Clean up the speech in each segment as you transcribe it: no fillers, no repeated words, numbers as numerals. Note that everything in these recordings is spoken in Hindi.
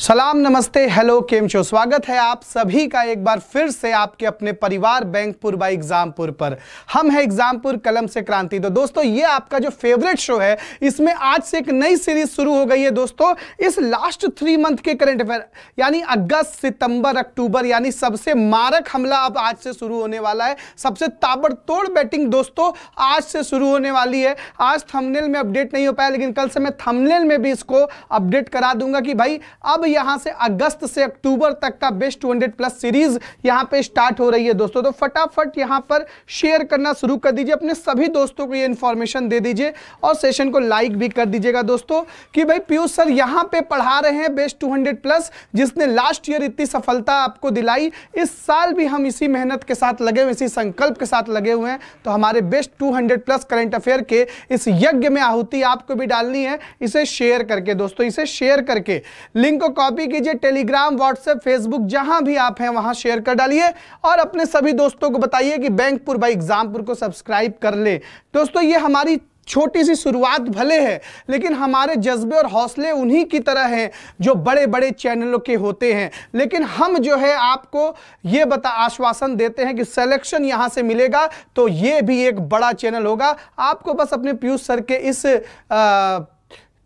सलाम नमस्ते हेलो केम शो, स्वागत है आप सभी का एक बार फिर से आपके अपने परिवार बैंकपुर बाय एग्जामपुर पर। हम हैं एग्जामपुर, कलम से क्रांति। तो दोस्तों ये आपका जो फेवरेट शो है, इसमें आज से एक नई सीरीज शुरू हो गई है। दोस्तों इस लास्ट 3 मंथ के करंट अफेयर यानी अगस्त, सितंबर, अक्टूबर यानी सबसे मारक हमला अब आज से शुरू होने वाला है। सबसे ताबड़तोड़ बैटिंग दोस्तों आज से शुरू होने वाली है। आज थंबनेल में अपडेट नहीं हो पाया, लेकिन कल से मैं थंबनेल में भी इसको अपडेट करा दूंगा कि भाई अब यहां से अगस्त से अक्टूबर तक का बेस्ट 200 प्लस सीरीज यहां पे स्टार्ट हो रही है दोस्तों। तो फटाफट यहां पर शेयर करना शुरू कर दीजिए, अपने सभी दोस्तों को ये इन्फॉर्मेशन दे दीजिए और सेशन को लाइक भी कर दीजिएगा दोस्तों कि भाई पीयूष सर यहां पे पढ़ा रहे हैं बेस्ट 200 प्लस, जिसने लास्ट ईयर इतनी सफलता आपको दिलाई। इस साल भी हम इसी मेहनत के साथ लगे हुए, इसी संकल्प के साथ लगे हुए हैं। तो हमारे बेस्ट 200 प्लस करंट अफेयर के इस यज्ञ में आहुति आपको भी डालनी है, इसे शेयर करके दोस्तों, इसे शेयर करके लिंक को कॉपी कीजिए। टेलीग्राम, व्हाट्सएप, फेसबुक जहां भी आप हैं वहां शेयर कर डालिए और अपने सभी दोस्तों को बताइए कि बैंकपुर बाय एग्जामपुर को सब्सक्राइब कर ले। दोस्तों ये हमारी छोटी सी शुरुआत भले है, लेकिन हमारे जज्बे और हौसले उन्हीं की तरह हैं जो बड़े बड़े चैनलों के होते हैं। लेकिन हम जो है आपको ये आश्वासन देते हैं कि सिलेक्शन यहाँ से मिलेगा तो ये भी एक बड़ा चैनल होगा। आपको बस अपने पीयूष सर के इस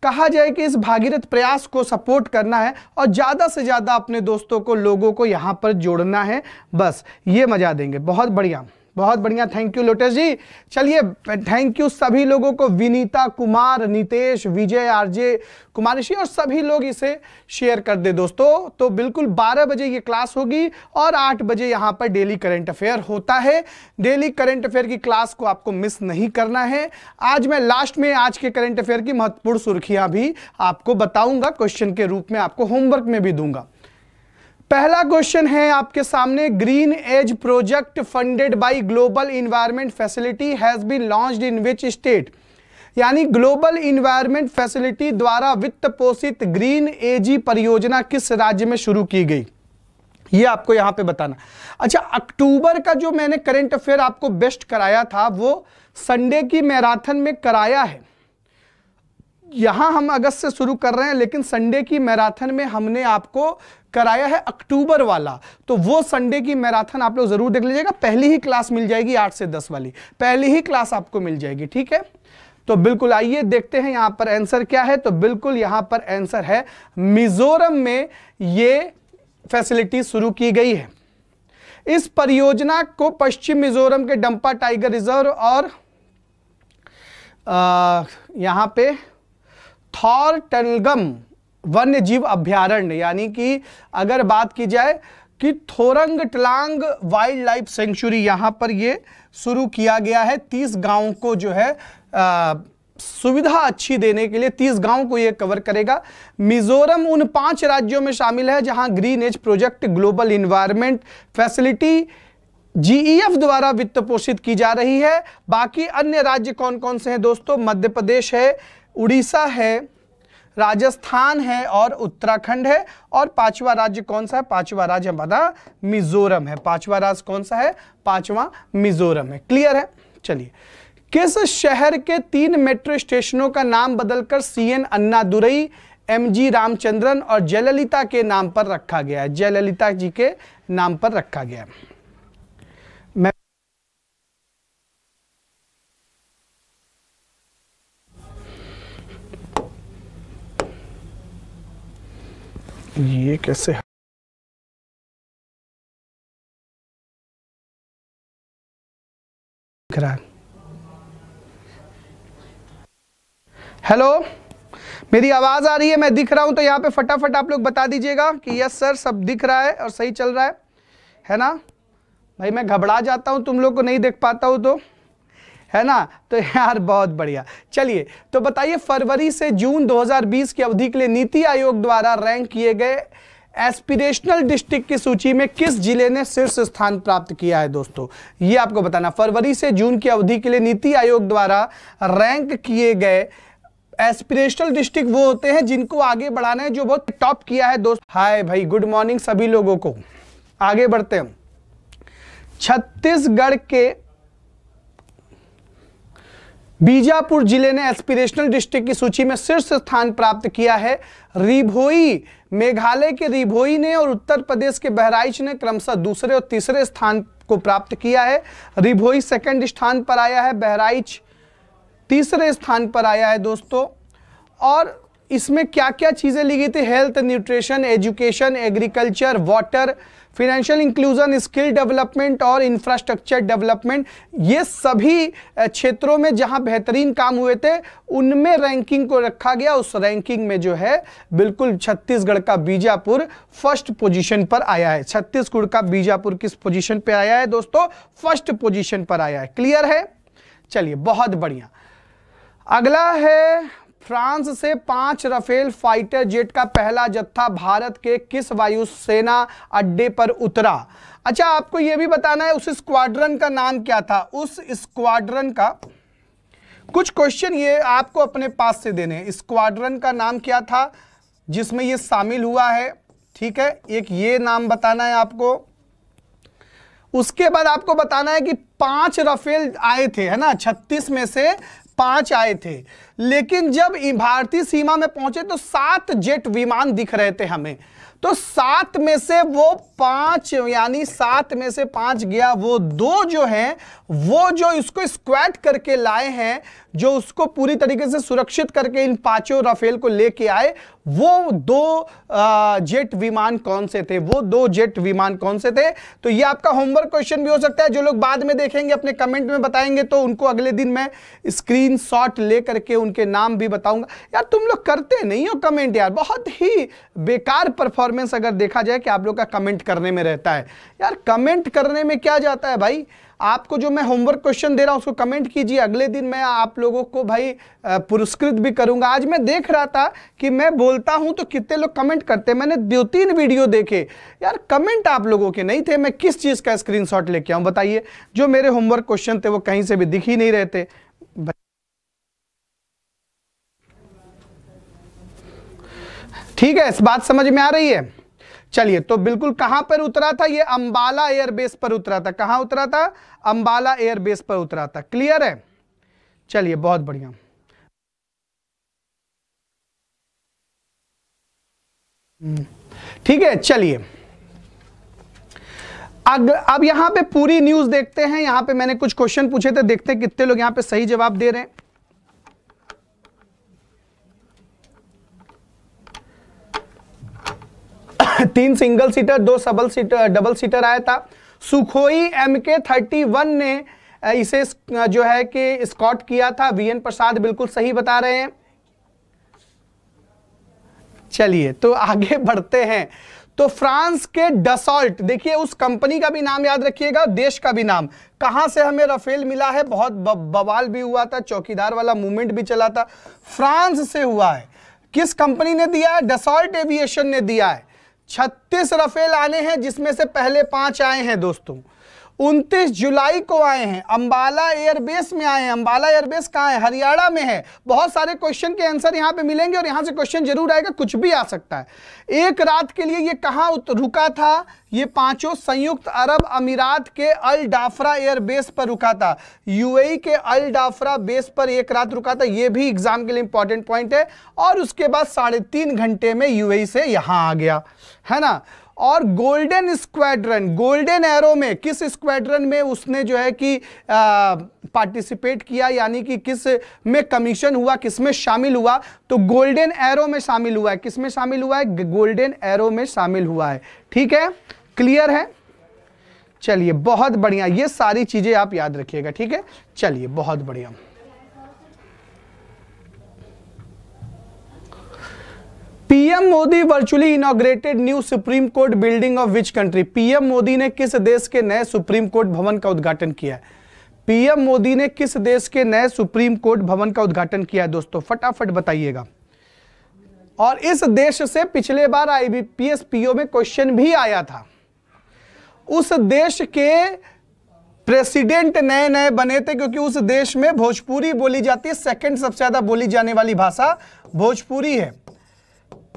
कहा जाए कि इस भागीरथ प्रयास को सपोर्ट करना है और ज़्यादा से ज़्यादा अपने दोस्तों को, लोगों को यहाँ पर जोड़ना है। बस ये मज़ा देंगे। बहुत बढ़िया, बहुत बढ़िया, थैंक यू लोटस जी। चलिए थैंक यू सभी लोगों को, विनीता, कुमार, नीतेश, विजय, आरजे, कुमारिशी और सभी लोग इसे शेयर कर दे दोस्तों। तो बिल्कुल 12 बजे ये क्लास होगी और 8 बजे यहाँ पर डेली करंट अफेयर होता है। डेली करंट अफेयर की क्लास को आपको मिस नहीं करना है। आज मैं लास्ट में आज के करंट अफेयर की महत्वपूर्ण सुर्खियाँ भी आपको बताऊँगा, क्वेश्चन के रूप में आपको होमवर्क में भी दूंगा। पहला क्वेश्चन है आपके सामने, green as project funded by global environment facility has been launched in which state. यानी ग्लोबल एनवायरमेंट फैसिलिटी द्वारा वित्त पोषित ग्रीन एजी परियोजना किस राज्य में शुरू की गई, ये आपको यहाँ पे बताना। अच्छा, अक्टूबर का जो मैंने करंट अफेयर आपको बेस्ट कराया था वो संडे की मैराथन में कराया है। यहाँ हम अगस्त से शुरू कर रहे हैं, लेकिन संडे की मैराथन में हमने आपको कराया है अक्टूबर वाला। तो वो संडे की मैराथन आप लोग जरूर देख लीजिएगा, पहली ही क्लास मिल जाएगी 8 से 10 वाली, पहली ही क्लास आपको मिल जाएगी, ठीक है। तो बिल्कुल आइए देखते हैं यहाँ पर आंसर क्या है। तो बिल्कुल यहाँ पर आंसर है मिजोरम में ये फैसिलिटी शुरू की गई है। इस परियोजना को पश्चिम मिजोरम के डंपा टाइगर रिजर्व और यहाँ पे थॉर टनगम वन्य जीव अभ्यारण्य, यानी कि अगर बात की जाए कि थोरंग टलांग वाइल्ड लाइफ सेंचुरी, यहाँ पर ये शुरू किया गया है। 30 गांवों को जो है सुविधा अच्छी देने के लिए 30 गांवों को ये कवर करेगा। मिजोरम उन 5 राज्यों में शामिल है जहाँ green as project global environment facility GEF द्वारा वित्त पोषित की जा रही है। बाकी अन्य राज्य कौन कौन से हैं दोस्तों? मध्य प्रदेश है, उड़ीसा है, राजस्थान है और उत्तराखंड है। और 5वां राज्य कौन सा है? 5वां राज्य हमारा मिजोरम है। 5वां राज्य कौन सा है? 5वां मिजोरम है। क्लियर है? चलिए, किस शहर के 3 मेट्रो स्टेशनों का नाम बदलकर CN अन्नादुरई, MG रामचंद्रन और जयललिता के नाम पर रखा गया है? जयललिता जी के नाम पर रखा गया है। ये कैसे है? हेलो, मेरी आवाज आ रही है? मैं दिख रहा हूं तो यहाँ पे फटाफट आप लोग बता दीजिएगा कि यस सर सब दिख रहा है और सही चल रहा है ना? भाई मैं घबरा जाता हूं तुम लोग को नहीं देख पाता हूं तो, है ना? तो यार बहुत बढ़िया। चलिए तो बताइए, फरवरी से जून 2020 की अवधि के लिए नीति आयोग द्वारा रैंक किए गए एस्पिरेशनल डिस्ट्रिक्ट की सूची में किस जिले ने शीर्ष स्थान प्राप्त किया है दोस्तों? ये आपको बताना। फरवरी से जून की अवधि के लिए नीति आयोग द्वारा रैंक किए गए एस्पिरेशनल डिस्ट्रिक्ट वो होते हैं जिनको आगे बढ़ाना है, जो बहुत टॉप किया है दोस्त। हाय भाई, गुड मॉर्निंग सभी लोगों को। आगे बढ़ते हैं। छत्तीसगढ़ के बीजापुर जिले ने एस्पिरेशनल डिस्ट्रिक्ट की सूची में शीर्ष स्थान प्राप्त किया है। रिभोई, मेघालय के रिभोई ने और उत्तर प्रदेश के बहराइच ने क्रमशः दूसरे और तीसरे स्थान को प्राप्त किया है। रिभोई सेकंड स्थान पर आया है, बहराइच तीसरे स्थान पर आया है दोस्तों। और इसमें क्या क्या चीज़ें ली गई थी? Health, nutrition, education, agriculture, water, financial inclusion, skill development और इंफ्रास्ट्रक्चर डेवलपमेंट, ये सभी क्षेत्रों में जहां बेहतरीन काम हुए थे उनमें रैंकिंग को रखा गया। उस रैंकिंग में जो है बिल्कुल छत्तीसगढ़ का बीजापुर फर्स्ट पोजीशन पर आया है। छत्तीसगढ़ का बीजापुर किस पोजीशन पर आया है दोस्तों? फर्स्ट पोजीशन पर आया है। क्लियर है? चलिए, बहुत बढ़िया। अगला है, फ्रांस से 5 राफेल फाइटर जेट का पहला जत्था भारत के किस वायुसेना अड्डे पर उतरा? अच्छा, आपको यह भी बताना है उस स्क्वाड्रन का नाम क्या था। उस स्क्वाड्रन का कुछ क्वेश्चन ये आपको अपने पास से देने हैं। स्क्वाड्रन का नाम क्या था जिसमें ये शामिल हुआ है, ठीक है? एक ये नाम बताना है आपको। उसके बाद आपको बताना है कि 5 राफेल आए थे, है ना, 36 में से 5 आए थे, लेकिन जब भारतीय सीमा में पहुंचे तो 7 जेट विमान दिख रहे थे हमें, तो 7 में से वो 5, यानी 7 में से 5 गया। वो 2 जो हैं, वो जो इसको स्क्वैट करके लाए हैं, जो उसको पूरी तरीके से सुरक्षित करके इन 5 राफेल को लेके आए, वो 2 जेट विमान कौन से थे? वो 2 जेट विमान कौन से थे? तो ये आपका होमवर्क क्वेश्चन भी हो सकता है। जो लोग बाद में देखेंगे अपने कमेंट में बताएंगे, तो उनको अगले दिन मैं स्क्रीनशॉट ले करके उनके नाम भी बताऊंगा। यार तुम लोग करते नहीं हो कमेंट, यार बहुत ही बेकार परफॉर्मेंस अगर देखा जाए कि आप लोग का कमेंट करने में रहता है। यार कमेंट करने में क्या जाता है भाई? आपको जो मैं होमवर्क क्वेश्चन दे रहा हूँ उसको कमेंट कीजिए, अगले दिन मैं आप लोगों को भाई पुरस्कृत भी करूँगा। आज मैं देख रहा था कि मैं बोलता हूँ तो कितने लोग कमेंट करते, मैंने 2-3 वीडियो देखे, यार कमेंट आप लोगों के नहीं थे। मैं किस चीज़ का स्क्रीनशॉट लेके आऊँ बताइए? जो मेरे होमवर्क क्वेश्चन थे वो कहीं से भी दिख ही नहीं रहे थे। ठीक है, इस बात समझ में आ रही है? चलिए, तो बिल्कुल कहाँ पर उतरा था ये? अंबाला एयरबेस पर उतरा था। कहाँ उतरा था? अंबाला एयरबेस पर उतरा था। क्लियर है? चलिए, बहुत बढ़िया। ठीक है, चलिए अब यहाँ पे पूरी न्यूज़ देखते हैं। यहाँ पे मैंने कुछ क्वेश्चन पूछे थे, देखते हैं कितने लोग यहाँ पे सही जवाब दे रहे हैं। तीन सिंगल सीटर, 2 डबल सीटर आया था। सुखोई MK-31 ने इसे जो है कि स्कॉट किया था। वीएन प्रसाद बिल्कुल सही बता रहे हैं। चलिए, तो आगे बढ़ते हैं। तो फ्रांस के डसॉल्ट, देखिए उस कंपनी का भी नाम याद रखिएगा, देश का भी नाम। कहाँ से हमें राफेल मिला है? बहुत बवाल भी हुआ था, चौकीदार वाला मूवमेंट भी चला था। फ्रांस से हुआ है। किस कंपनी ने दिया है? डसॉल्ट एविएशन ने दिया है। 36 राफेल आने हैं, जिसमें से पहले 5 आए हैं दोस्तों। 29 जुलाई को आए हैं, अंबाला एयरबेस में आए हैं। अंबाला एयरबेस कहाँ है? हरियाणा में है। बहुत सारे क्वेश्चन के आंसर यहाँ पे मिलेंगे और यहाँ से क्वेश्चन जरूर आएगा, कुछ भी आ सकता है। एक रात के लिए ये कहाँ रुका था? ये 5 संयुक्त अरब अमीरात के अल डाफरा एयरबेस पर रुका था। यूएई के अल डाफरा बेस पर एक रात रुका था। ये भी एग्जाम के लिए इंपॉर्टेंट पॉइंट है। और उसके बाद 3.5 घंटे में यूएई से यहाँ आ गया, है ना। और गोल्डन स्क्वाड्रन, गोल्डन एरो में किस स्क्वाड्रन में उसने जो है कि पार्टिसिपेट किया, यानी कि किस में कमीशन हुआ, किस में शामिल हुआ? तो गोल्डन एरो में शामिल हुआ है। किस में शामिल हुआ है? गोल्डन एरो में शामिल हुआ है। ठीक है, क्लियर है? चलिए, बहुत बढ़िया। ये सारी चीज़ें आप याद रखिएगा, ठीक है? चलिए, बहुत बढ़िया। PM Modi virtually inaugurated new supreme court building of which country? PM Modi ने किस देश के नए सुप्रीम कोर्ट भवन का उद्घाटन किया है? पीएम मोदी ने किस देश के नए सुप्रीम कोर्ट भवन का उद्घाटन किया है दोस्तों? फटाफट बताइएगा। और इस देश से पिछले बार IBPS PO में क्वेश्चन भी आया था। उस देश के प्रेसिडेंट नए नए बने थे, क्योंकि उस देश में भोजपुरी बोली जाती है। 2nd सबसे ज्यादा बोली जाने वाली भाषा भोजपुरी है।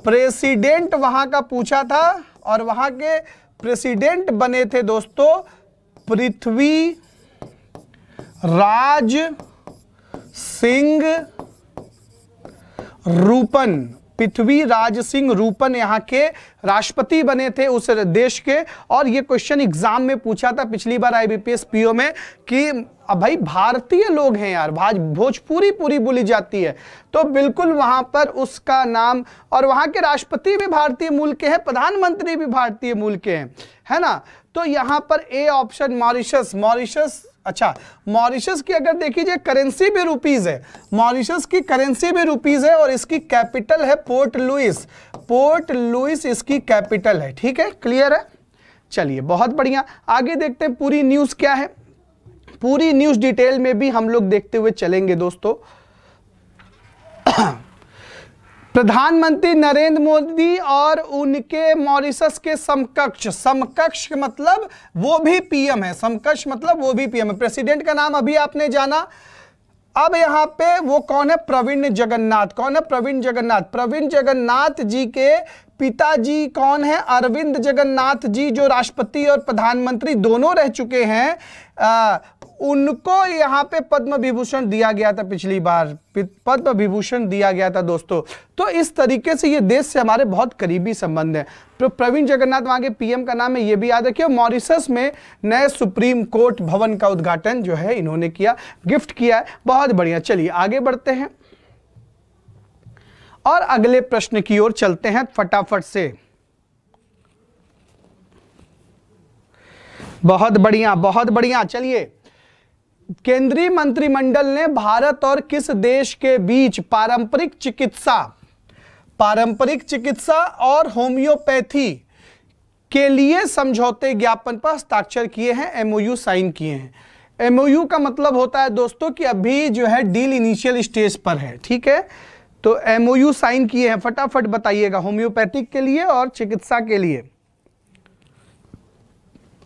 प्रेसिडेंट वहां का पूछा था, और वहां के प्रेसिडेंट बने थे दोस्तों पृथ्वी राज सिंह रूपन, पृथ्वीराज सिंह रूपन यहाँ के राष्ट्रपति बने थे उस देश के। और ये क्वेश्चन एग्जाम में पूछा था पिछली बार आईबीपीएस पीओ में कि अब भाई भारतीय लोग हैं यार, भोजपुरी पूरी बोली जाती है, तो बिल्कुल वहाँ पर उसका नाम। और वहाँ के राष्ट्रपति भी भारतीय मूल के हैं, प्रधानमंत्री भी भारतीय मूल के हैं, है ना। तो यहाँ पर ए ऑप्शन मॉरिशस, अच्छा मॉरिशस की अगर देखी जाए करेंसी भी रुपीज़ है, मॉरिशस की करेंसी भी रुपीज़ है और इसकी कैपिटल है पोर्ट लुइस, इसकी कैपिटल है। ठीक है, क्लियर है। चलिए बहुत बढ़िया, आगे देखते हैं पूरी न्यूज़ क्या है। पूरी न्यूज़ डिटेल में भी हम लोग देखते हुए चलेंगे दोस्तों। प्रधानमंत्री नरेंद्र मोदी और उनके मॉरिशस के समकक्ष, मतलब वो भी पीएम है, समकक्ष मतलब वो भी पीएम है। प्रेसिडेंट का नाम अभी आपने जाना, अब यहाँ पे वो कौन है, प्रवीण जगन्नाथ। कौन है, प्रवीण जगन्नाथ। प्रवीण जगन्नाथ जी के पिताजी कौन है, अरविंद जगन्नाथ जी, जो राष्ट्रपति और प्रधानमंत्री दोनों रह चुके हैं। उनको यहाँ पे पद्म विभूषण दिया गया था पिछली बार, पद्म विभूषण दिया गया था दोस्तों। तो इस तरीके से ये देश से हमारे बहुत करीबी संबंध है। तो प्रवीण जगन्नाथ वहाँ के पीएम का नाम है, ये भी याद रखिए। मॉरिशस में नए सुप्रीम कोर्ट भवन का उद्घाटन जो है इन्होंने किया, गिफ्ट किया है। बहुत बढ़िया, चलिए आगे बढ़ते हैं और अगले प्रश्न की ओर चलते हैं फटाफट से। बहुत बढ़िया, बहुत बढ़िया। चलिए, केंद्रीय मंत्रिमंडल ने भारत और किस देश के बीच पारंपरिक चिकित्सा, और होम्योपैथी के लिए समझौते ज्ञापन पर हस्ताक्षर किए हैं, एमओयू साइन किए हैं। एमओयू का मतलब होता है दोस्तों कि अभी जो है डील इनिशियल स्टेज पर है। ठीक है, तो एमओयू साइन किए हैं, फटाफट बताइएगा, होम्योपैथिक के लिए और चिकित्सा के लिए।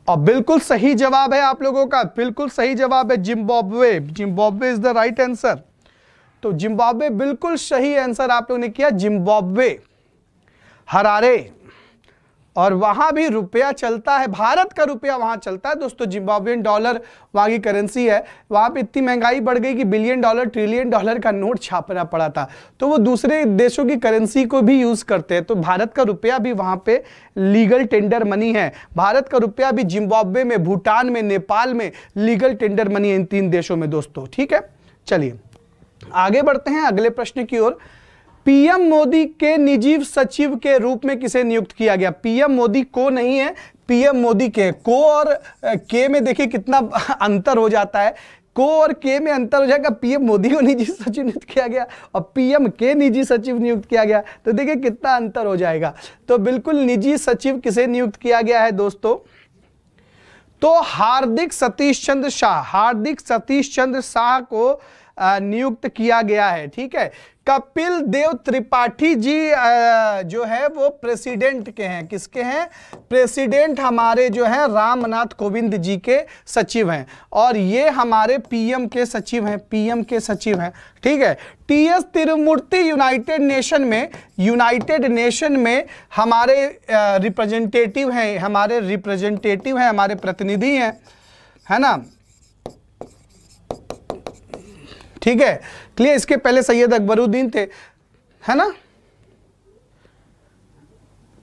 और बिल्कुल सही जवाब है आप लोगों का, बिल्कुल सही जवाब है Zimbabwe. Zimbabwe is the right answer. तो जिम्बाब्वे बिल्कुल सही आंसर आप लोगों ने किया, जिम्बाब्वे, हरारे। और वहाँ भी रुपया चलता है, भारत का रुपया वहाँ चलता है दोस्तों, जिम्बाब्वेन डॉलर वहाँ की करेंसी है। वहाँ पे इतनी महंगाई बढ़ गई कि बिलियन डॉलर, ट्रिलियन डॉलर का नोट छापना पड़ा था, तो वो दूसरे देशों की करेंसी को भी यूज़ करते हैं। तो भारत का रुपया भी वहाँ पे लीगल टेंडर मनी है, भारत का रुपया भी जिम्बाब्वे में, भूटान में, नेपाल में लीगल टेंडर मनी है, इन तीन देशों में दोस्तों। ठीक है, चलिए आगे बढ़ते हैं अगले प्रश्न की ओर। पीएम मोदी के निजी सचिव के रूप में किसे नियुक्त किया गया। पीएम मोदी को नहीं है, पीएम मोदी के। को और के में देखिए कितना अंतर हो जाता है, को और के में अंतर हो जाएगा। पीएम मोदी को निजी सचिव नियुक्त किया गया और पीएम के निजी सचिव नियुक्त किया गया, तो देखिए कितना अंतर हो जाएगा। तो बिल्कुल निजी सचिव किसे नियुक्त किया गया है दोस्तों, तो हार्दिक सतीश चंद्र शाह, को नियुक्त किया गया है। ठीक है, कपिल देव त्रिपाठी जी जो है वो प्रेसिडेंट के हैं। किसके हैं, प्रेसिडेंट हमारे जो हैं रामनाथ कोविंद जी के सचिव हैं, और ये हमारे पीएम के सचिव हैं, ठीक है। टीएस तिरुमूर्ति यूनाइटेड नेशन में, हमारे रिप्रेजेंटेटिव हैं, हमारे प्रतिनिधि हैं, है ना। ठीक है, क्लियर। इसके पहले सैयद अकबरुद्दीन थे, है ना।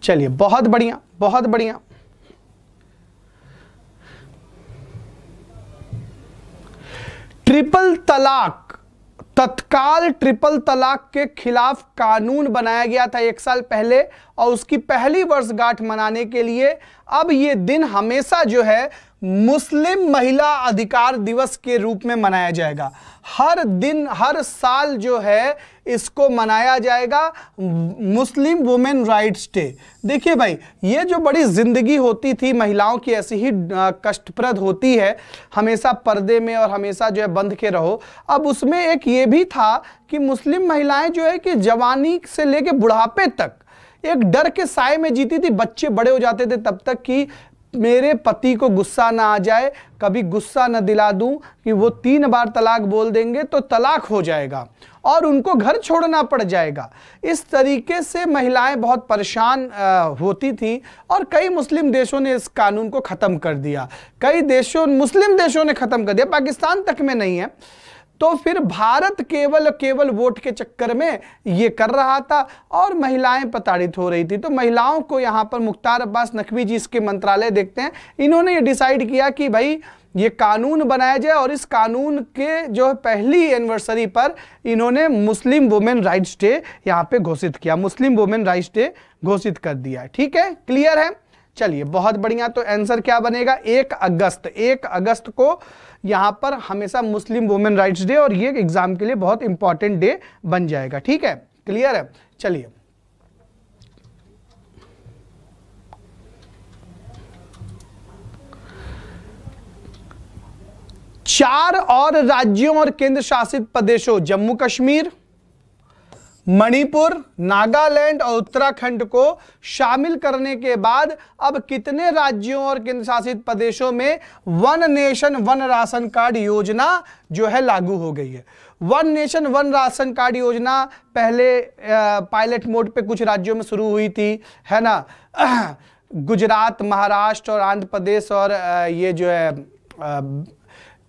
चलिए बहुत बढ़िया, ट्रिपल तलाक, तत्काल ट्रिपल तलाक के खिलाफ कानून बनाया गया था एक साल पहले, और उसकी पहली वर्षगांठ मनाने के लिए अब ये दिन हमेशा जो है मुस्लिम महिला अधिकार दिवस के रूप में मनाया जाएगा। हर दिन, हर साल जो है इसको मनाया जाएगा, मुस्लिम वुमेन राइट्स डे। देखिए भाई, ये जो बड़ी ज़िंदगी होती थी महिलाओं की, ऐसी ही कष्टप्रद होती है, हमेशा पर्दे में और हमेशा जो है बंद के रहो। अब उसमें एक ये भी था कि मुस्लिम महिलाएं जो है कि जवानी से लेके बुढ़ापे तक एक डर के साए में जीती थी। बच्चे बड़े हो जाते थे तब तक कि मेरे पति को गुस्सा ना आ जाए, कभी गुस्सा ना दिला दूं कि वो 3 बार तलाक बोल देंगे तो तलाक हो जाएगा और उनको घर छोड़ना पड़ जाएगा। इस तरीके से महिलाएं बहुत परेशान होती थीं, और कई मुस्लिम देशों ने इस कानून को ख़त्म कर दिया। मुस्लिम देशों ने ख़त्म कर दिया, पाकिस्तान तक में नहीं है। तो फिर भारत केवल वोट के चक्कर में ये कर रहा था और महिलाएं प्रताड़ित हो रही थी। तो महिलाओं को यहाँ पर मुख्तार अब्बास नकवी जी इसके मंत्रालय देखते हैं, इन्होंने ये डिसाइड किया कि भाई ये कानून बनाया जाए और इस कानून के जो पहली एनिवर्सरी पर इन्होंने मुस्लिम वुमेन राइट्स डे यहाँ पे घोषित किया, मुस्लिम वुमेन राइट्स डे घोषित कर दिया। ठीक है, क्लियर है? चलिए बहुत बढ़िया। तो आंसर क्या बनेगा? 1 अगस्त। 1 अगस्त को यहाँ पर हमेशा मुस्लिम वुमेन राइट्स डे, और ये एग्जाम के लिए बहुत इंपॉर्टेंट डे बन जाएगा। ठीक है, क्लियर है? चलिए चार और राज्यों और केंद्र शासित प्रदेशों जम्मू कश्मीर, मणिपुर, नागालैंड और उत्तराखंड को शामिल करने के बाद अब कितने राज्यों और केंद्र शासित प्रदेशों में one nation one ration card योजना जो है लागू हो गई है। One nation one ration card योजना पहले पायलट मोड पे कुछ राज्यों में शुरू हुई थी, है ना, गुजरात, महाराष्ट्र और आंध्र प्रदेश और ये जो है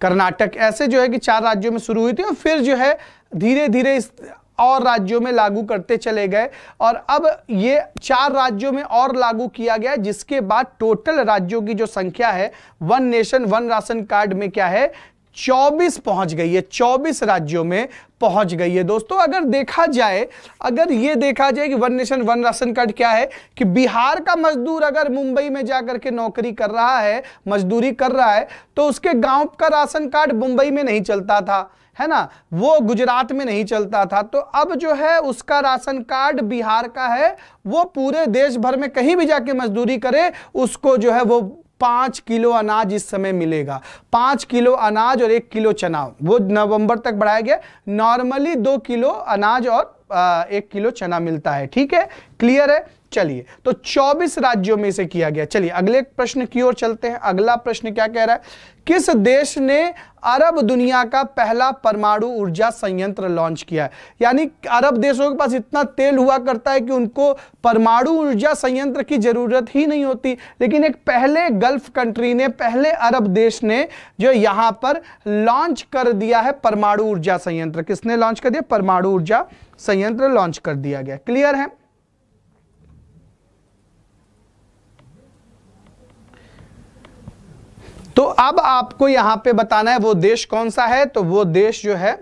कर्नाटक, ऐसे जो है कि 4 राज्यों में शुरू हुई थी और फिर जो है धीरे धीरे इस और राज्यों में लागू करते चले गए और अब ये 4 राज्यों में और लागू किया गया, जिसके बाद टोटल राज्यों की जो संख्या है one nation one ration card में क्या है, 24 पहुंच गई है, 24 राज्यों में पहुंच गई है। दोस्तों अगर ये देखा जाए कि one nation one ration card क्या है कि बिहार का मजदूर अगर मुंबई में जाकर के नौकरी कर रहा है, मजदूरी कर रहा है, तो उसके गांव का राशन कार्ड मुंबई में नहीं चलता था, है ना, वो गुजरात में नहीं चलता था, तो अब जो है उसका राशन कार्ड बिहार का है, वो पूरे देश भर में कहीं भी जाके मजदूरी करे उसको जो है वो 5 किलो अनाज इस समय मिलेगा, 5 किलो अनाज और 1 किलो चना, वो नवंबर तक बढ़ाया गया, नॉर्मली 2 किलो अनाज और 1 किलो चना मिलता है। ठीक है, क्लियर है? चलिए, तो 24 राज्यों में इसे किया गया। चलिए अगले प्रश्न की ओर चलते हैं। अगला प्रश्न क्या कह रहा है? किस देश ने अरब दुनिया का पहला परमाणु ऊर्जा संयंत्र लॉन्च किया है? यानी अरब देशों के पास इतना तेल हुआ करता है कि उनको परमाणु ऊर्जा संयंत्र की जरूरत ही नहीं होती, लेकिन एक पहले गल्फ कंट्री ने, पहले अरब देश ने जो यहाँ पर लॉन्च कर दिया है परमाणु ऊर्जा संयंत्र। किसने लॉन्च कर दिया? परमाणु ऊर्जा संयंत्र लॉन्च कर दिया गया। क्लियर है? तो अब आपको यहां पे बताना है वो देश कौन सा है, तो वो देश जो है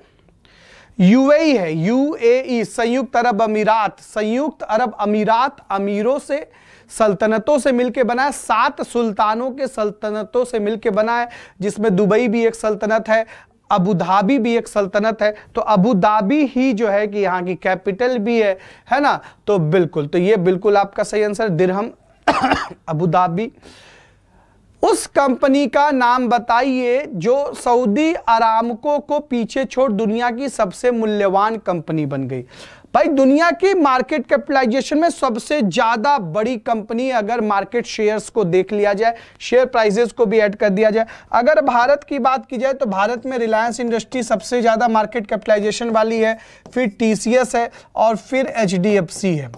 यूएई है, यूएई, संयुक्त अरब अमीरात। संयुक्त अरब अमीरात अमीरों से, सल्तनतों से मिलके बना है, 7 सुल्तानों के सल्तनतों से मिलके बना है, जिसमें दुबई भी एक सल्तनत है, अबू धाबी भी एक सल्तनत है, तो अबू धाबी ही जो है कि यहाँ की कैपिटल भी है ना, तो बिल्कुल, तो ये बिल्कुल आपका सही आंसर दिरहम अबू धाबी। उस कंपनी का नाम बताइए जो सऊदी अरामको को पीछे छोड़ दुनिया की सबसे मूल्यवान कंपनी बन गई। भाई दुनिया की मार्केट कैपिटलाइजेशन में सबसे ज़्यादा बड़ी कंपनी, अगर मार्केट शेयर्स को देख लिया जाए, शेयर प्राइसेस को भी ऐड कर दिया जाए, अगर भारत की बात की जाए तो भारत में रिलायंस इंडस्ट्री सबसे ज़्यादा मार्केट कैपिटलाइजेशन वाली है, फिर TCS है और फिर HDFC है।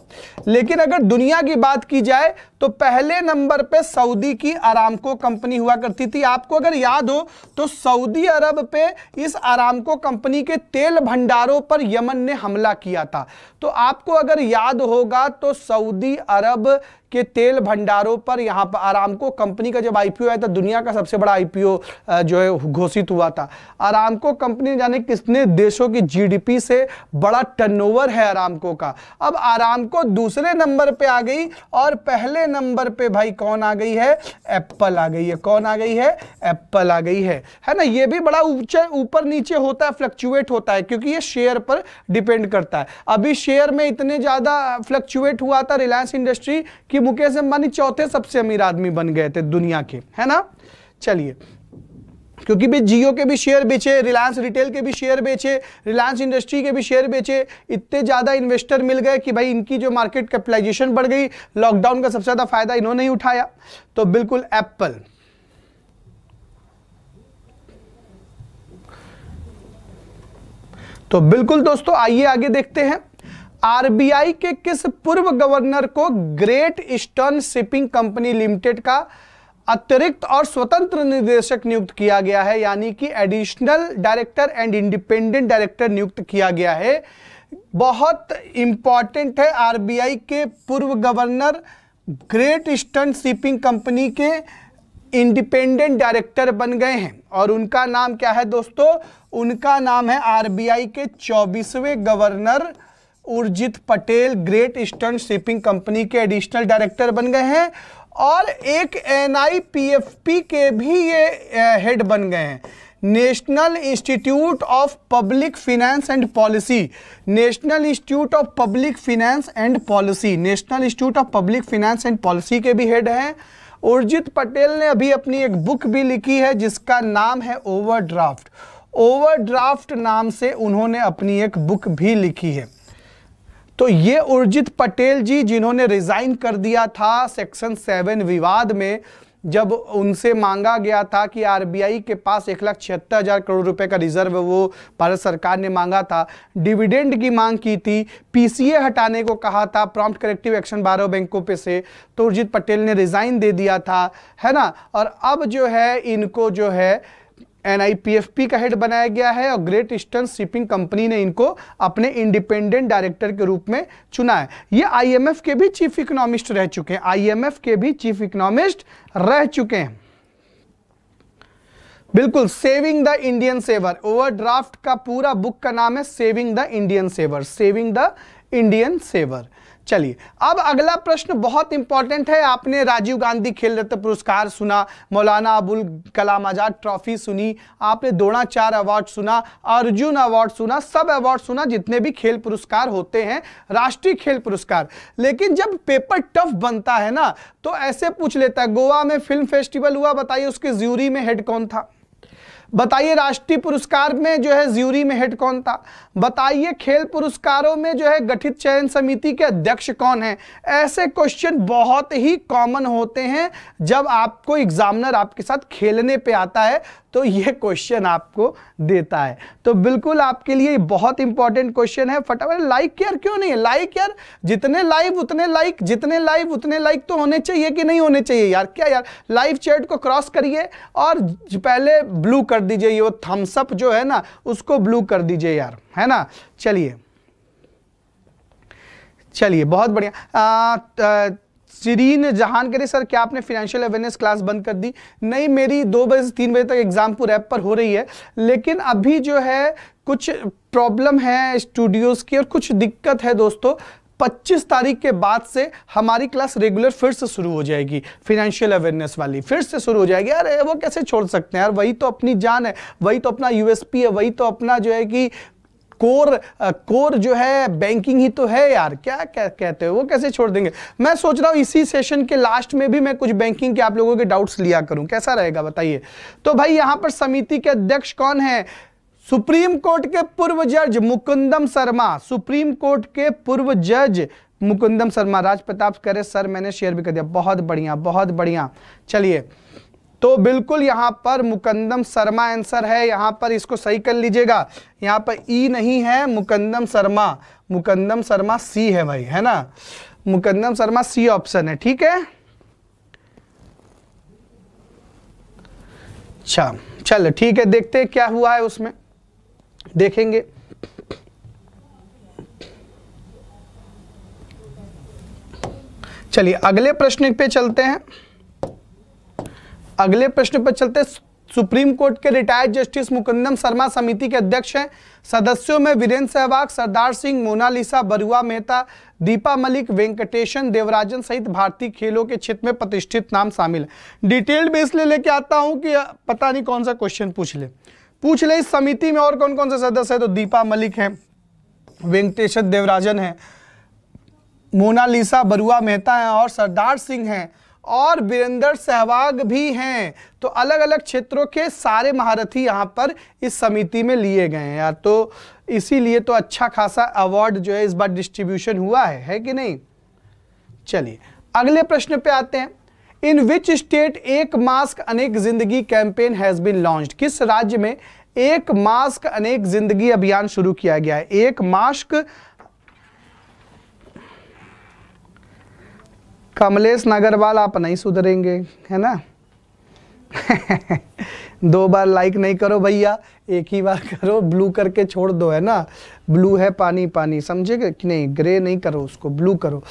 लेकिन अगर दुनिया की बात की जाए तो पहले नंबर पे सऊदी की अरामको कंपनी हुआ करती थी। आपको अगर याद हो तो सऊदी अरब पे इस अरामको कंपनी के तेल भंडारों पर यमन ने हमला किया था। तो आपको अगर याद होगा तो सऊदी अरब के तेल भंडारों पर यहाँ पर अरामको कंपनी का जब IPO आया था, दुनिया का सबसे बड़ा IPO जो है घोषित हुआ था। अरामको कंपनी जाने कितने देशों की GDP से बड़ा टर्नओवर है अरामको का। अब अरामको दूसरे नंबर पे आ गई और पहले नंबर पे भाई कौन आ गई है? एप्पल आ गई है। कौन आ गई है? एप्पल आ गई है ना। ये भी बड़ा ऊपर नीचे होता है, फ्लक्चुएट होता है, क्योंकि ये शेयर पर डिपेंड करता है। अभी शेयर में इतने ज़्यादा फ्लक्चुएट हुआ था रिलायंस इंडस्ट्री कि मुकेश अंबानी चौथे सबसे अमीर आदमी बन गए थे दुनिया के, है ना। चलिए, क्योंकि भी जियो के भी शेयर बेचे, रिलायंस रिटेल के भी शेयर बेचे, रिलायंस इंडस्ट्री के भी शेयर बेचे, इतने ज़्यादा इन्वेस्टर मिल गए कि भाई इनकी जो मार्केट कैपिटलाइजेशन बढ़ गई। लॉकडाउन का सबसे ज़्यादा फायदा इन्होंने ही उठाया। तो बिल्कुल एप्पल। तो बिल्कुल दोस्तों, आइए आगे देखते हैं। RBI के किस पूर्व गवर्नर को great eastern shipping company limited का अतिरिक्त और स्वतंत्र निदेशक नियुक्त किया गया है, यानी कि additional director and independent director नियुक्त किया गया है। बहुत इंपॉर्टेंट है, आरबीआई के पूर्व governor great eastern shipping company के इंडिपेंडेंट डायरेक्टर बन गए हैं और उनका नाम क्या है दोस्तों, उनका नाम है आरबीआई के 24वें governor Urjit Patel great eastern shipping company के एडिशनल डायरेक्टर बन गए हैं और एक एनआईपीएफपी के भी ये हेड बन गए हैं। National institute of public finance and policy, national institute of public finance and policy, national institute of public finance and policy के भी हेड हैं। उर्जित पटेल ने अभी अपनी एक बुक भी लिखी है जिसका नाम है ओवरड्राफ्ट। ओवरड्राफ्ट नाम से उन्होंने अपनी एक बुक भी लिखी है। तो ये उर्जित पटेल जी जिन्होंने रिज़ाइन कर दिया था सेक्शन 7 विवाद में, जब उनसे मांगा गया था कि आरबीआई के पास 1,76,000 करोड़ रुपए का रिजर्व, वो भारत सरकार ने मांगा था, डिविडेंड की मांग की थी, पीसीए हटाने को कहा था, प्रॉम्प्ट करेक्टिव एक्शन 12 बैंकों पे से, तो उर्जित पटेल ने रिज़ाइन दे दिया था, है ना। और अब जो है इनको जो है एनआईपीएफपी का हेड बनाया गया है और ग्रेट ईस्टर्न शिपिंग कंपनी ने इनको अपने इंडिपेंडेंट डायरेक्टर के रूप में चुना है। ये आईएमएफ के भी चीफ इकोनॉमिस्ट रह चुके हैं, आईएमएफ के भी चीफ इकोनॉमिस्ट रह चुके हैं। बिल्कुल, saving the Indian saver, overdraft का पूरा बुक का नाम है saving the Indian saver, saving the Indian saver. चलिए अब अगला प्रश्न बहुत इंपॉर्टेंट है। आपने राजीव गांधी खेल रत्न पुरस्कार सुना, मौलाना अबुल कलाम आजाद ट्रॉफी सुनी, आपने द्रोणाचार्य अवार्ड सुना, अर्जुन अवार्ड सुना, सब अवार्ड सुना जितने भी खेल पुरस्कार होते हैं, राष्ट्रीय खेल पुरस्कार। लेकिन जब पेपर टफ बनता है ना तो ऐसे पूछ लेता है, गोवा में फिल्म फेस्टिवल हुआ, बताइए उसके ज्यूरी में हेड कौन था, बताइए राष्ट्रीय पुरस्कार में जो है ज्यूरी में हेड कौन था, बताइए खेल पुरस्कारों में जो है गठित चयन समिति के अध्यक्ष कौन है। ऐसे क्वेश्चन बहुत ही कॉमन होते हैं जब आपको एग्जामिनर आपके साथ खेलने पे आता है तो ये क्वेश्चन आपको देता है। तो बिल्कुल आपके लिए बहुत इंपॉर्टेंट क्वेश्चन है। फटाफट लाइक यार, क्यों नहीं लाइक यार, जितने लाइव उतने लाइक, जितने लाइव उतने लाइक तो होने चाहिए कि नहीं होने चाहिए यार, क्या यार। लाइव चैट को क्रॉस करिए और पहले ब्लू कर दीजिए, ये थम्स अप जो है ना उसको ब्लू कर दीजिए यार, है ना। चलिए चलिए, बहुत बढ़िया। सिरीन जहान करे, सर क्या आपने फिनेंशियल अवेयरनेस क्लास बंद कर दी? नहीं, मेरी 2 बजे से 3 बजे तक एग्जामपुर ऐप पर हो रही है, लेकिन अभी जो है कुछ प्रॉब्लम है स्टूडियोज़ की और कुछ दिक्कत है दोस्तों। 25 तारीख के बाद से हमारी क्लास रेगुलर फिर से शुरू हो जाएगी, फिनेंशियल अवेयरनेस वाली फिर से शुरू हो जाएगी। यार वो कैसे छोड़ सकते हैं यार, वही तो अपनी जान है, वही तो अपना यूएसपी है, वही तो अपना जो है कि कोर जो है बैंकिंग ही तो है यार, क्या कहते हो, वो कैसे छोड़ देंगे। मैं सोच रहा हूँ इसी सेशन के लास्ट में भी मैं कुछ बैंकिंग के आप लोगों के डाउट्स लिया करूँ, कैसा रहेगा बताइए। तो भाई यहाँ पर समिति के अध्यक्ष कौन है? सुप्रीम कोर्ट के पूर्व जज मुकुंदम शर्मा, सुप्रीम कोर्ट के पूर्व जज मुकुंदम शर्मा। राज प्रताप करे सर मैंने शेयर भी कर दिया, बहुत बढ़िया बहुत बढ़िया। चलिए तो बिल्कुल यहाँ पर मुकुंदम शर्मा आंसर है, यहाँ पर इसको सही कर लीजिएगा। यहाँ पर ई नहीं है, मुकुंदम शर्मा, मुकुंदम शर्मा सी है भाई, है ना, मुकुंदम शर्मा सी ऑप्शन है, ठीक है। अच्छा चलो ठीक है, देखते हैं क्या हुआ है उसमें, देखेंगे। चलिए अगले प्रश्न पे चलते हैं, अगले प्रश्न पर चलते हैं। सुप्रीम कोर्ट के रिटायर्ड जस्टिस मुकुंदम शर्मा समिति के अध्यक्ष हैं। सदस्यों में वीरेंद्र सहवाग, सरदार सिंह, मोनालिसा बरुआ मेहता, दीपा मलिक, वेंकटेशन देवराजन सहित भारतीय खेलों के क्षेत्र में प्रतिष्ठित नाम शामिल हैं। डिटेल्ड में इसलिए लेके आता हूं कि पता नहीं कौन सा क्वेश्चन पूछ ले। इस समिति में और कौन कौन से सदस्य है, तो दीपा मलिक है, वेंकटेशन देवराजन है, मोनालिसा बरुआ मेहता है और सरदार सिंह हैं और वीरेंद्र सहवाग भी हैं। तो अलग अलग क्षेत्रों के सारे महारथी यहाँ पर इस समिति में लिए गए हैं यार, तो इसीलिए तो अच्छा खासा अवार्ड जो है इस बार डिस्ट्रीब्यूशन हुआ है कि नहीं। चलिए अगले प्रश्न पे आते हैं। इन विच स्टेट एक मास्क अनेक जिंदगी कैंपेन हैज बीन लॉन्च्ड, किस राज्य में एक मास्क अनेक जिंदगी अभियान शुरू किया गया है? एक मास्क, कमलेश नगरवाल आप नहीं सुधरेंगे, है ना, दो बार लाइक नहीं करो भैया, एक ही बार करो, ब्लू करके छोड़ दो, है ना। ब्लू है पानी पानी, समझे कि नहीं, ग्रे नहीं करो उसको, ब्लू करो।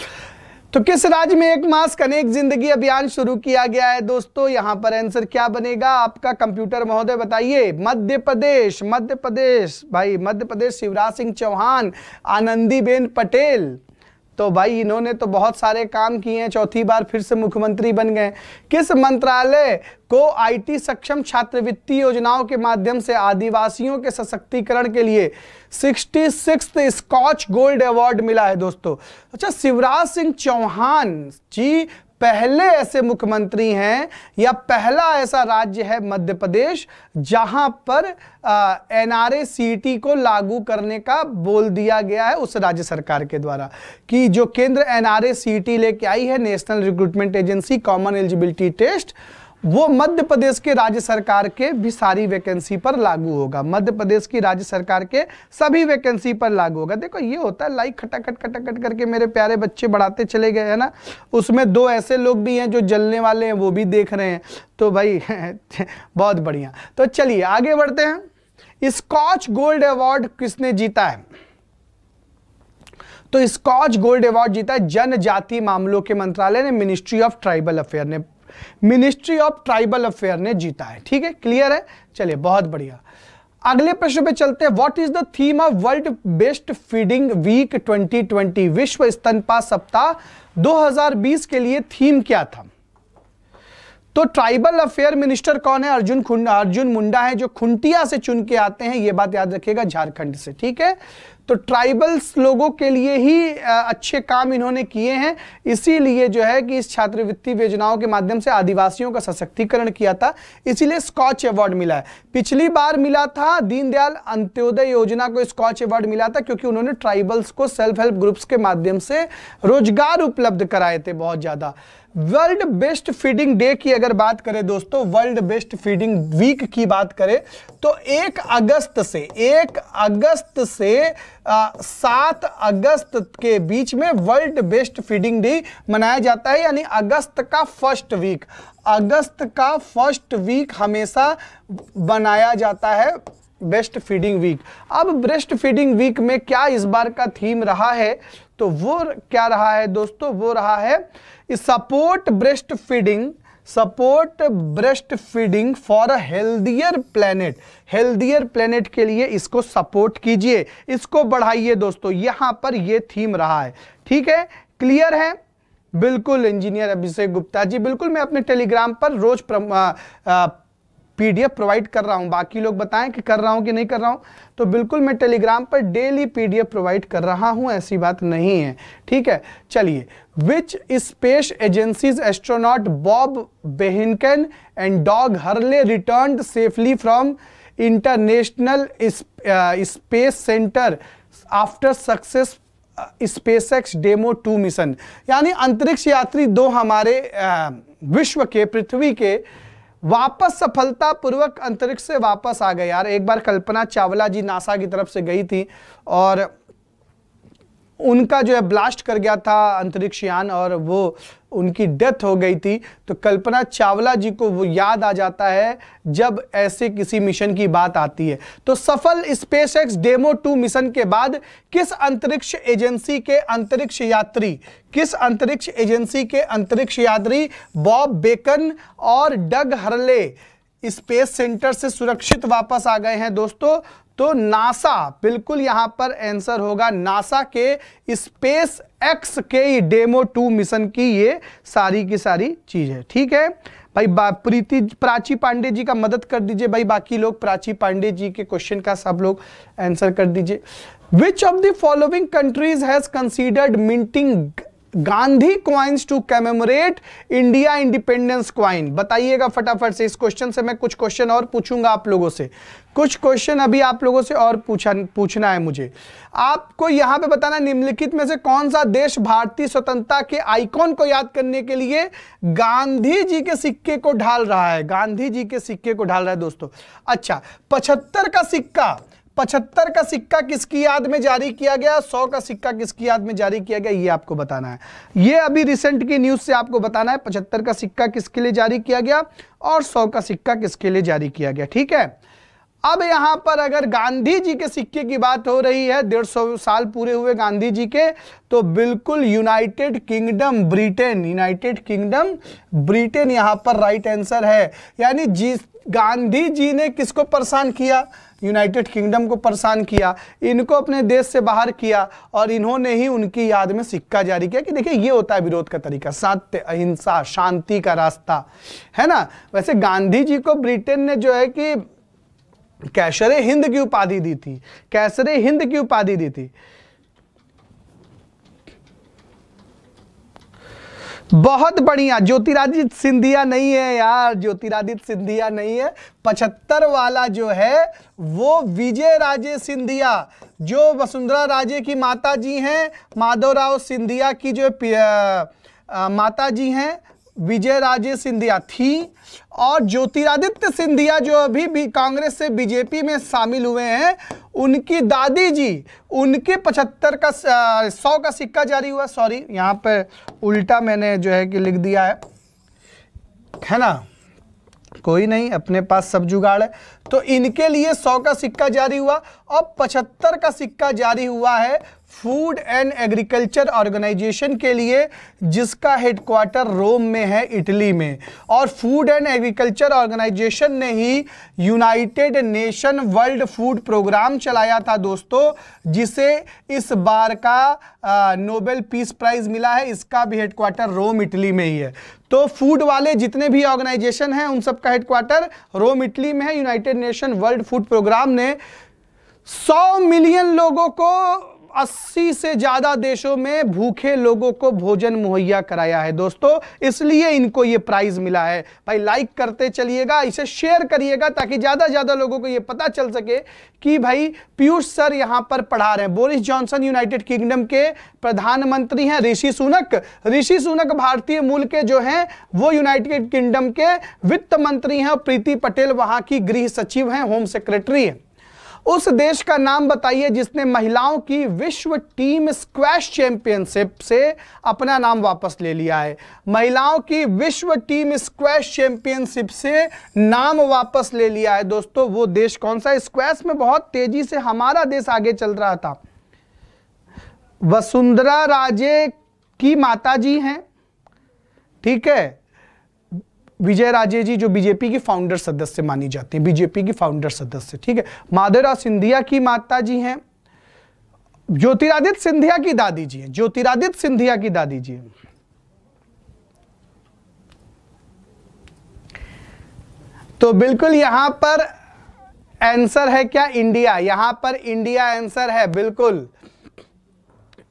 तो किस राज्य में एक मास्क अनेक जिंदगी अभियान शुरू किया गया है दोस्तों, यहाँ पर आंसर क्या बनेगा आपका, कंप्यूटर महोदय बताइए। मध्य प्रदेश, मध्य प्रदेश भाई, मध्य प्रदेश शिवराज सिंह चौहान, आनंदीबेन पटेल, तो भाई इन्होंने तो बहुत सारे काम किए हैं, चौथी बार फिर से मुख्यमंत्री बन गए। किस मंत्रालय को आईटी सक्षम छात्रवृत्ति योजनाओं के माध्यम से आदिवासियों के सशक्तिकरण के लिए 66वां स्कॉच गोल्ड अवार्ड मिला है दोस्तों। अच्छा, शिवराज सिंह चौहान जी पहले ऐसे मुख्यमंत्री हैं या पहला ऐसा राज्य है मध्य प्रदेश जहां पर NRA CET को लागू करने का बोल दिया गया है उस राज्य सरकार के द्वारा, कि जो केंद्र NRA CET लेके आई है, national recruitment agency common eligibility test, वो मध्य प्रदेश के राज्य सरकार के भी सारी वैकेंसी पर लागू होगा, मध्य प्रदेश की राज्य सरकार के सभी वैकेंसी पर लागू होगा। देखो ये होता है लाइक खटाखट खटाखट करके मेरे प्यारे बच्चे बढ़ाते चले गए, है ना। उसमें दो ऐसे लोग भी हैं जो जलने वाले हैं, वो भी देख रहे हैं, तो भाई बहुत बढ़िया। तो चलिए आगे बढ़ते हैं। स्कॉच गोल्ड अवार्ड किसने जीता है, तो स्कॉच गोल्ड अवार्ड जीता है जनजातीय मामलों के मंत्रालय ने, मिनिस्ट्री ऑफ ट्राइबल अफेयर ने, मिनिस्ट्री ऑफ ट्राइबल अफेयर ने जीता है। ठीक है, क्लियर है, चलिए बहुत बढ़िया। अगले प्रश्न पे चलते हैं। What is the theme of world best feeding week 2020, विश्व स्तनपान सप्ताह 2020 के लिए थीम क्या था, तो ट्राइबल अफेयर मिनिस्टर कौन है, अर्जुन मुंडा है, जो खुंटिया से चुन के आते हैं, ये बात याद रखिएगा, झारखंड से। ठीक है, तो ट्राइबल्स लोगों के लिए ही अच्छे काम इन्होंने किए हैं, इसीलिए जो है कि इस छात्रवृत्ति योजनाओं के माध्यम से आदिवासियों का सशक्तिकरण किया था, इसीलिए स्कॉच अवार्ड मिला है। पिछली बार मिला था दीनदयाल अंत्योदय योजना को स्कॉच अवार्ड मिला था, क्योंकि उन्होंने ट्राइबल्स को सेल्फ हेल्प ग्रुप्स के माध्यम से रोजगार उपलब्ध कराए थे बहुत ज़्यादा। वर्ल्ड बेस्ट फीडिंग डे की अगर बात करें दोस्तों, वर्ल्ड बेस्ट फीडिंग वीक की बात करें, तो 1 अगस्त से 7 अगस्त के बीच में वर्ल्ड बेस्ट फीडिंग डे मनाया जाता है, यानी अगस्त का फर्स्ट वीक हमेशा मनाया जाता है बेस्ट फीडिंग वीक। अब बेस्ट फीडिंग वीक में क्या इस बार का थीम रहा है, तो वो क्या रहा है दोस्तों, वो रहा है support breast feeding for a healthier planet, healthier planet के लिए इसको सपोर्ट कीजिए, इसको बढ़ाइए दोस्तों, यहाँ पर ये थीम रहा है। ठीक है, क्लियर है, बिल्कुल इंजीनियर अभिषेक गुप्ता जी, बिल्कुल। मैं अपने टेलीग्राम पर रोज PDF प्रोवाइड कर रहा हूं, बाकी लोग बताएं कि कर रहा हूं कि नहीं कर रहा हूं, तो बिल्कुल मैं टेलीग्राम पर डेली PDF प्रोवाइड कर रहा हूं, ऐसी बात नहीं है। ठीक है, चलिए। Which space agencies astronaut Bob Behnken and Doug Hurley returned safely from international space centre after success SpaceX demo 2 mission, यानी अंतरिक्ष यात्री 2 हमारे विश्व के, पृथ्वी के वापस सफलतापूर्वक अंतरिक्ष से वापस आ गए। यार एक बार कल्पना चावला जी नासा की तरफ से गई थी और उनका जो है ब्लास्ट कर गया था अंतरिक्ष यान और वो उनकी डेथ हो गई थी, तो कल्पना चावला जी को वो याद आ जाता है जब ऐसे किसी मिशन की बात आती है। तो सफल स्पेसएक्स डेमो 2 मिशन के बाद किस अंतरिक्ष एजेंसी के अंतरिक्ष यात्री, बॉब बेकन और डग हर्ले स्पेस सेंटर से सुरक्षित वापस आ गए हैं दोस्तों, तो नासा, बिल्कुल यहाँ पर आंसर होगा नासा के स्पेस एक्स के डेमो 2 मिशन की ये सारी की सारी चीज़ है। ठीक है भाई, प्राची पांडे जी का मदद कर दीजिए भाई, बाकी लोग प्राची पांडे जी के क्वेश्चन का सब लोग आंसर कर दीजिए। Which of the following countries has considered minting Gandhi coins to commemorate India independence coin, बताइएगा फटाफट से। इस क्वेश्चन से मैं कुछ क्वेश्चन और पूछूंगा आप लोगों से, कुछ क्वेश्चन अभी आप लोगों से और पूछना है मुझे। आपको यहाँ पे बताना निम्नलिखित में से कौन सा देश भारतीय स्वतंत्रता के आइकॉन को याद करने के लिए गांधी जी के सिक्के को ढाल रहा है, गांधी जी के सिक्के को ढाल रहा है दोस्तों। अच्छा, 75 का सिक्का 75 का सिक्का किसकी याद में जारी किया गया, 100 का सिक्का किसकी याद में जारी किया गया, ये आपको बताना है। ये अभी रिसेंट की न्यूज़ से आपको बताना है 75 का सिक्का किसके लिए जारी किया गया और 100 का सिक्का किसके लिए जारी किया गया। ठीक है, अब यहां पर अगर गांधी जी के सिक्के की बात हो रही है, 150 साल पूरे हुए गांधी जी के, तो बिल्कुल यूनाइटेड किंगडम ब्रिटेन यहां पर राइट आंसर है। यानी गांधी जी ने किसको परेशान किया, यूनाइटेड किंगडम को परेशान किया, इनको अपने देश से बाहर किया और इन्होंने ही उनकी याद में सिक्का जारी किया। कि देखिए ये होता है विरोध का तरीका, सत्य, अहिंसा, शांति का रास्ता, है ना। वैसे गांधी जी को ब्रिटेन ने जो है कि कैसरे हिंद की उपाधि दी थी, कैसरे हिंद की उपाधि दी थी। बहुत बढ़िया, ज्योतिरादित्य सिंधिया नहीं है यार, ज्योतिरादित्य सिंधिया नहीं है। 75 वाला जो है वो विजय राजे सिंधिया, जो वसुंधरा राजे की माता जी हैं, माधवराव सिंधिया की जो माता जी हैं विजय राजे सिंधिया थी। और ज्योतिरादित्य सिंधिया जो अभी भी कांग्रेस से बीजेपी में शामिल हुए हैं, उनकी दादी जी, उनके 100 का सिक्का जारी हुआ। सॉरी यहाँ पे उल्टा मैंने जो है कि लिख दिया है ना, कोई नहीं, अपने पास सब जुगाड़ है। तो इनके लिए 100 का सिक्का जारी हुआ और 75 का सिक्का जारी हुआ है फूड एंड एग्रीकल्चर ऑर्गेनाइजेशन के लिए, जिसका हेडक्वार्टर रोम में है, इटली में। और फूड एंड एग्रीकल्चर ऑर्गेनाइजेशन ने ही United nation world food programme चलाया था दोस्तों, जिसे इस बार का नोबेल पीस प्राइज़ मिला है, इसका भी हेडक्वार्टर रोम इटली में ही है। तो फूड वाले जितने भी ऑर्गेनाइजेशन हैं उन सबका हेडक्वार्टर रोम इटली में है। United nation world food programme ने 100 मिलियन लोगों को 80 से ज़्यादा देशों में भूखे लोगों को भोजन मुहैया कराया है दोस्तों, इसलिए इनको ये प्राइज़ मिला है। भाई लाइक करते चलिएगा, इसे शेयर करिएगा ताकि ज़्यादा से ज़्यादा लोगों को ये पता चल सके कि भाई पीयूष सर यहाँ पर पढ़ा रहे हैं। बोरिस जॉनसन यूनाइटेड किंगडम के प्रधानमंत्री हैं। ऋषि सुनक भारतीय मूल के जो हैं वो यूनाइटेड किंगडम के वित्त मंत्री हैं। प्रीति पटेल वहाँ की गृह सचिव हैं, होम सेक्रेटरी हैं। उस देश का नाम बताइए जिसने महिलाओं की विश्व टीम स्क्वैश चैंपियनशिप से अपना नाम वापस ले लिया है। महिलाओं की विश्व टीम स्क्वैश चैंपियनशिप से नाम वापस ले लिया है दोस्तों, वो देश कौन सा? स्क्वैश में बहुत तेजी से हमारा देश आगे चल रहा था। वसुंधरा राजे की माता जी हैं, ठीक है, विजय राजे जी जो बीजेपी की फाउंडर सदस्य मानी जाती है, बीजेपी की फाउंडर सदस्य, ठीक है। माधवराव सिंधिया की माता जी हैं, ज्योतिरादित्य सिंधिया की दादी जी हैं, ज्योतिरादित्य सिंधिया की दादी जी हैं। तो बिल्कुल यहां पर आंसर है क्या, इंडिया। यहां पर इंडिया आंसर है, बिल्कुल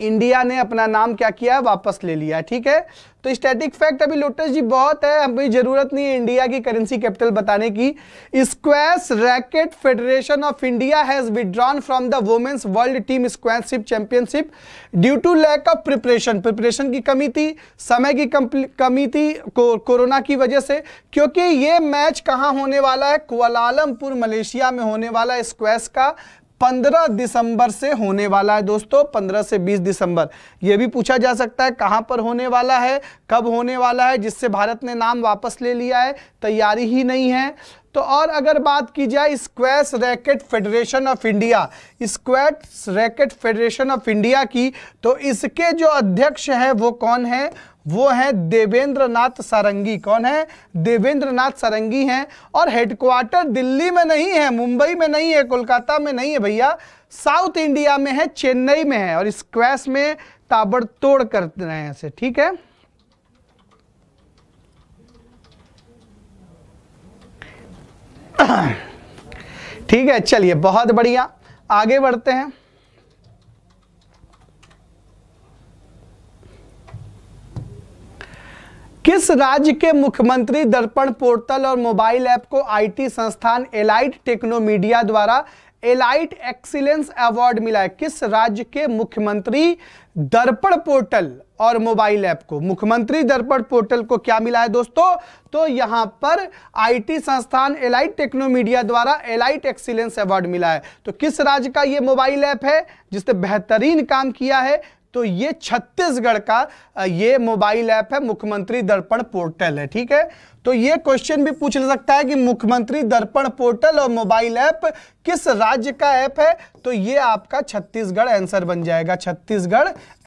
इंडिया ने अपना नाम क्या किया, वापस ले लिया, ठीक है। तो स्टैटिक फैक्ट अभी लोटस जी बहुत है, हमें जरूरत नहीं है इंडिया की करेंसी कैपिटल बताने की। Squash racket federation of India has withdrawn from the women's world team squash championship due to lack of preparation की कमी थी, समय की कमी थी, कोरोना की वजह से। क्योंकि ये मैच कहाँ होने वाला है, कुआलालंपुर मलेशिया में होने वाला है। स्क्वैश का 15 दिसंबर से होने वाला है दोस्तों, 15 से 20 दिसंबर। यह भी पूछा जा सकता है कहां पर होने वाला है, कब होने वाला है, जिससे भारत ने नाम वापस ले लिया है, तैयारी ही नहीं है। तो और अगर बात की जाए squash racket federation of India, squash racket federation of India की, तो इसके जो अध्यक्ष हैं वो कौन है, वो हैं देवेंद्र नाथ सारंगी। कौन है? देवेंद्र नाथ सारंगी हैं। और हेडक्वार्टर दिल्ली में नहीं है, मुंबई में नहीं है, कोलकाता में नहीं है भैया, साउथ इंडिया में है, चेन्नई में है। और स्क्वैश में ताबड़तोड़ कर रहे हैं इसे, ठीक है। ठीक है, चलिए बहुत बढ़िया, आगे बढ़ते हैं। किस राज्य के मुख्यमंत्री दर्पण पोर्टल और मोबाइल ऐप को आईटी संस्थान एलाइट टेक्नोमीडिया द्वारा एलाइट एक्सीलेंस अवार्ड मिला है? किस राज्य के मुख्यमंत्री दर्पण पोर्टल और मोबाइल ऐप को। मुख्यमंत्री दर्पण पोर्टल को क्या मिला है दोस्तों? तो यहां पर आईटी संस्थान एलाइट टेक्नोमीडिया द्वारा एलाइट एक्सीलेंस अवार्ड मिला है। तो किस राज्य का ये मोबाइल ऐप है जिसने बेहतरीन काम किया है? तो ये छत्तीसगढ़ का ये मोबाइल ऐप है, मुख्यमंत्री दर्पण पोर्टल है। ठीक है, तो ये क्वेश्चन भी पूछ सकता है कि मुख्यमंत्री दर्पण पोर्टल और मोबाइल ऐप किस राज्य का ऐप है? तो ये आपका छत्तीसगढ़ आंसर बन जाएगा, छत्तीसगढ़